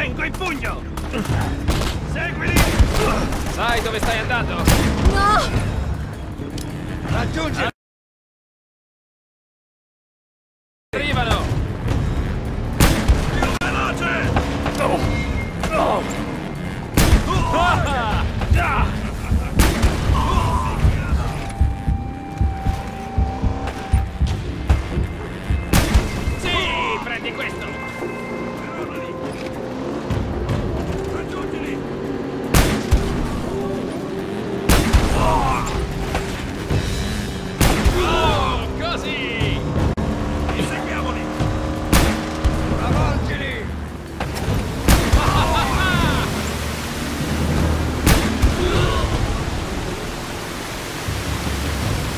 Tengo il pugno! Seguili! Sai dove stai andando? No! Raggiungi! Arrivano! Più veloce! Oh! Oh! Ah! Ah! Di questo! Raggiungili! Oh, così! Inseguiamoli! Avvolgili!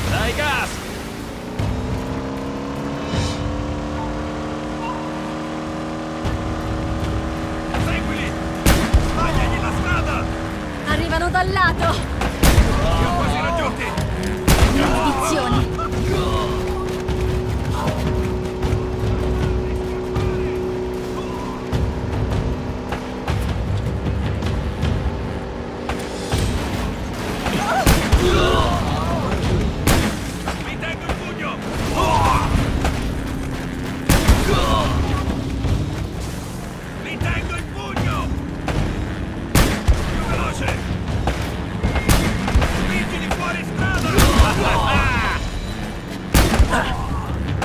Dai gas! Arrivano dal lato! Li ho quasi raggiunti! Maledizione! Mi tengo il pugno! Mi tengo il pugno!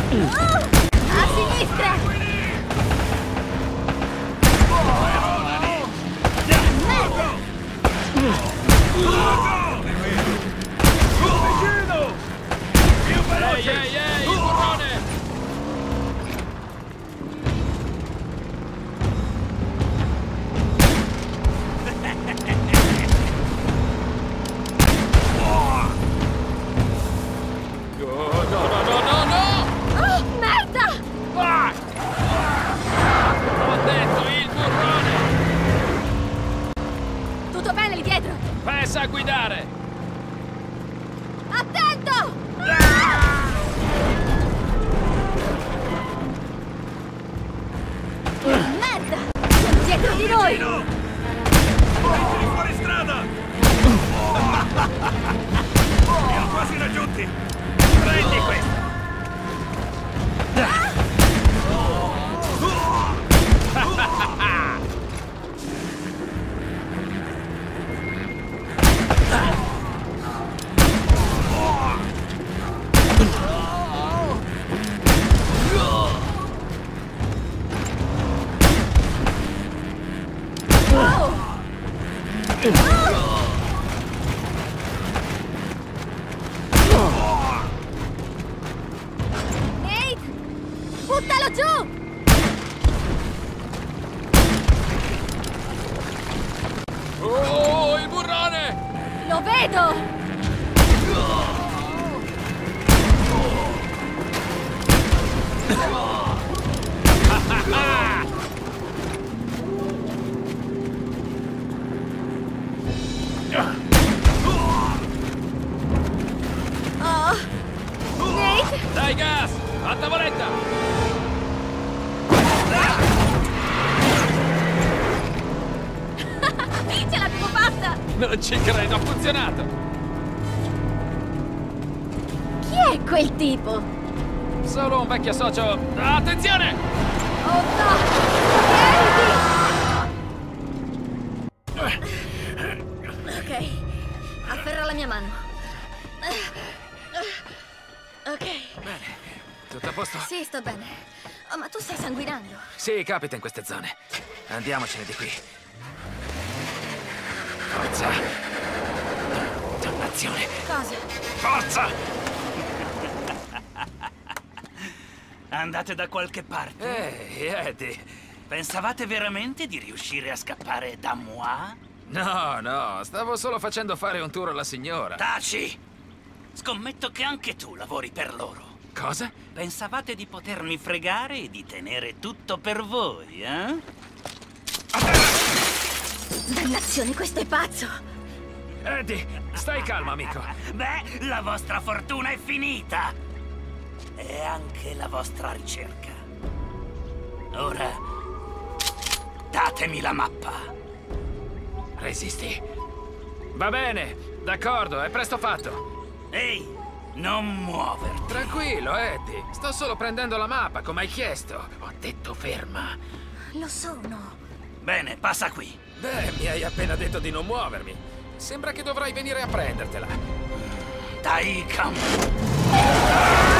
Più veloce! A sinistra! Vicino! Più veloce! Ehi, il burrone! A guidare! Attento! Ah! Merda! Sono dietro di noi! Mettili fuori strada! Li ho quasi raggiunti! Prendi questo! Ah! Nate! Buttalo giù! Oh, il burrone! Lo vedo! Dai gas! A tavoletta! Ce l'avevo fatta! Non ci credo, ha funzionato! Chi è quel tipo? Solo un vecchio socio... Attenzione! Oh no! Ok, afferra la mia mano. Ok. Bene. Tutto a posto? Sì, sto bene. Oh, ma tu stai sanguinando. Sì, capita in queste zone. Andiamocene di qui. Forza. Dannazione. Cosa? Forza! Andate da qualche parte. Ehi, Eddie. Pensavate veramente di riuscire a scappare da moi? No, no. Stavo solo facendo fare un tour alla signora. Taci! Scommetto che anche tu lavori per loro. Cosa? Pensavate di potermi fregare e di tenere tutto per voi, eh? Dannazione, questo è pazzo! Eddie, stai calma, amico. Beh, la vostra fortuna è finita! E anche la vostra ricerca. Ora... date! Datemi la mappa. Resisti. Va bene, d'accordo, è presto fatto. Ehi, non muoverti. Tranquillo, Eddie. Sto solo prendendo la mappa, come hai chiesto. Ho detto ferma. Lo sono. Bene, passa qui. Beh, mi hai appena detto di non muovermi. Sembra che dovrai venire a prendertela. Dai, campo.